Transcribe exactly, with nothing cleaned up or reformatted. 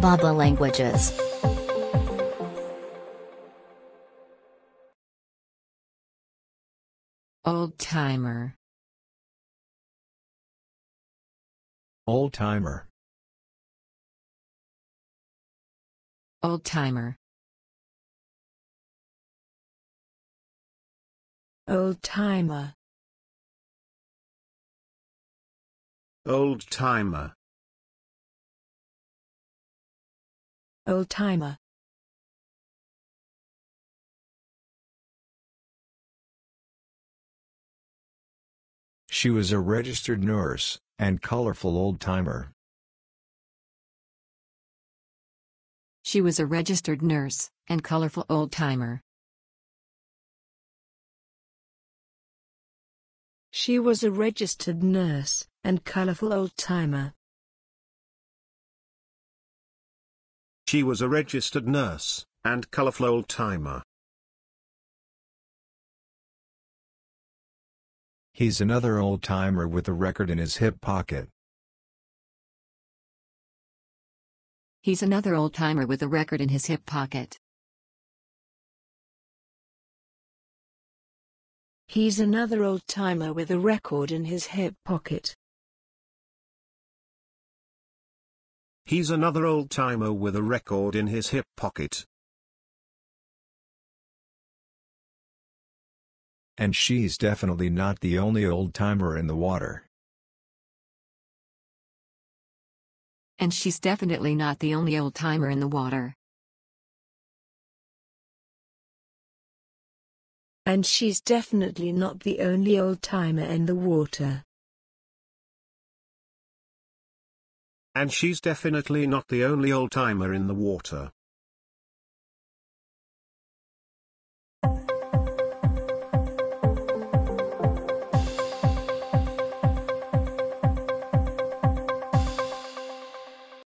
bab dot la languages. Old-timer. Old-timer. Old-timer. Old-timer. Old-timer. Old-timer. She was a registered nurse, and colorful old-timer. She was a registered nurse, and colorful old-timer. She was a registered nurse, and colorful old-timer. She was a registered nurse, and colorful old-timer. He's another old-timer with a record in his hip pocket. He's another old-timer with a record in his hip pocket. He's another old-timer with a record in his hip pocket. He's another old-timer with a record in his hip pocket. And she's definitely not the only old-timer in the water. And she's definitely not the only old-timer in the water. And she's definitely not the only old-timer in the water. And she's definitely not the only old-timer in the water.